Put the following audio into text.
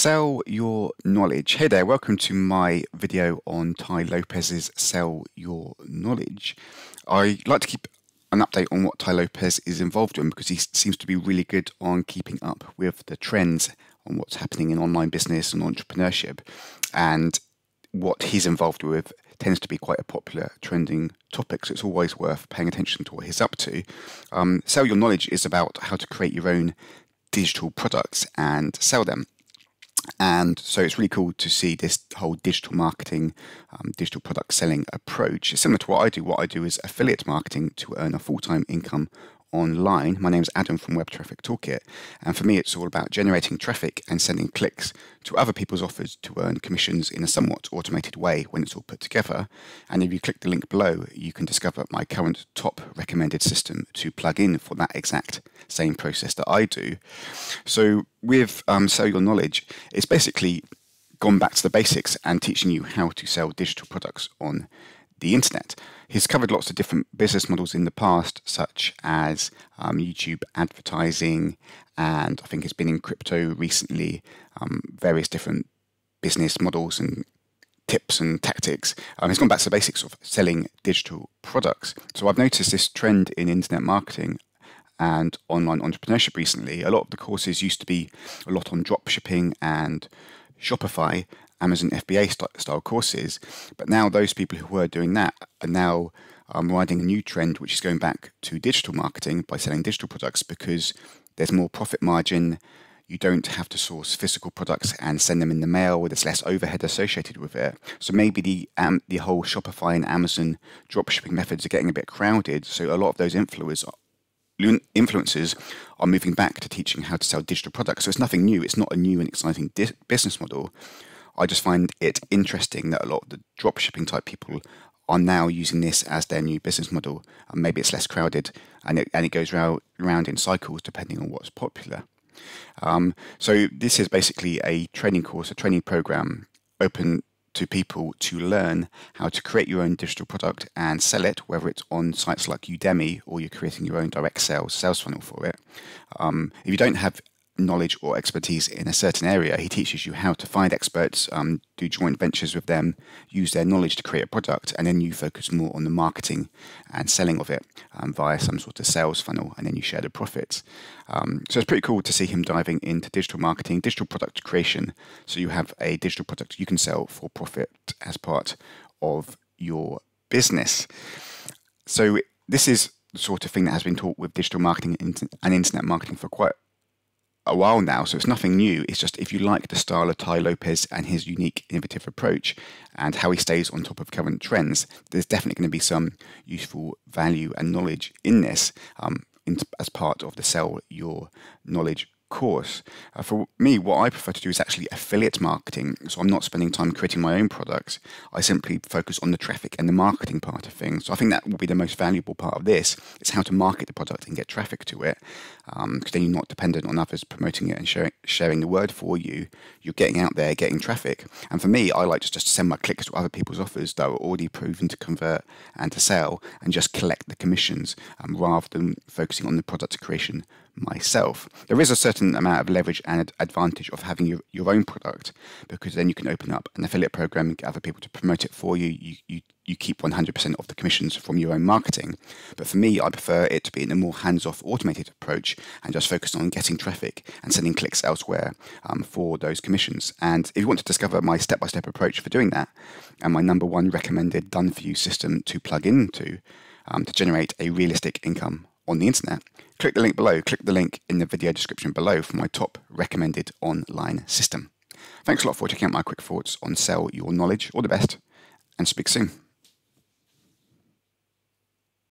Sell Your Knowledge. Hey there, welcome to my video on Tai Lopez's Sell Your Knowledge. I like to keep an update on what Tai Lopez is involved in because he seems to be really good on keeping up with the trends on what's happening in online business and entrepreneurship, and what he's involved with tends to be quite a popular trending topic, so it's always worth paying attention to what he's up to. Sell Your Knowledge is about how to create your own digital products and sell them. And so it's really cool to see this whole digital marketing, digital product selling approach. It's similar to what I do. What I do is affiliate marketing to earn a full-time income online. My name is Adam from Web Traffic Toolkit, and for me it's all about generating traffic and sending clicks to other people's offers to earn commissions in a somewhat automated way when it's all put together. And if you click the link below, you can discover my current top recommended system to plug in for that exact same process that I do. So with Sell Your Knowledge, it's basically gone back to the basics and teaching you how to sell digital products on the internet. He's covered lots of different business models in the past, such as YouTube advertising, and I think he's been in crypto recently, various different business models and tips and tactics. He's gone back to the basics of selling digital products. So I've noticed this trend in internet marketing and online entrepreneurship recently. A lot of the courses used to be a lot on dropshipping and Shopify, Amazon FBA style courses, but now those people who were doing that are now riding a new trend, which is going back to digital marketing by selling digital products, because there's more profit margin. You don't have to source physical products and send them in the mail. There's less overhead associated with it. So maybe the whole Shopify and Amazon dropshipping methods are getting a bit crowded. So a lot of those influencers are moving back to teaching how to sell digital products. So it's nothing new. It's not a new and exciting business model. I just find it interesting that a lot of the dropshipping type people are now using this as their new business model, and maybe it's less crowded, and it goes round in cycles depending on what's popular. So this is basically a training course, a training program open to people to learn how to create your own digital product and sell it, whether it's on sites like Udemy or you're creating your own direct sales funnel for it. If you don't have knowledge or expertise in a certain area, he teaches you how to find experts, do joint ventures with them, use their knowledge to create a product, and then you focus more on the marketing and selling of it via some sort of sales funnel, and then you share the profits. So it's pretty cool to see him diving into digital marketing, digital product creation, so you have a digital product you can sell for profit as part of your business. So this is the sort of thing that has been taught with digital marketing and internet marketing for quite a while now, so it's nothing new. It's just, if you like the style of Tai Lopez and his unique innovative approach and how he stays on top of current trends, there's definitely going to be some useful value and knowledge in this as part of the Sell Your Knowledge course. For me, what I prefer to do is actually affiliate marketing, so I'm not spending time creating my own products. I simply focus on the traffic and the marketing part of things. So I think that will be the most valuable part of this, is how to market the product and get traffic to it, because then you're not dependent on others promoting it and sharing the word for you. You're getting out there, getting traffic. And for me, I like just to send my clicks to other people's offers that are already proven to convert and to sell, and just collect the commissions rather than focusing on the product creation myself. There is a certain amount of leverage and advantage of having your own product, because then you can open up an affiliate program and get other people to promote it for you. You keep 100% of the commissions from your own marketing. But for me, I prefer it to be in a more hands-off automated approach and just focus on getting traffic and sending clicks elsewhere for those commissions. And if you want to discover my step-by-step approach for doing that, and my #1 recommended done-for-you system to plug into to generate a realistic income on the internet, click the link below, click the link in the video description below for my top recommended online system. Thanks a lot for checking out my quick thoughts on Sell Your Knowledge. All the best, and speak soon.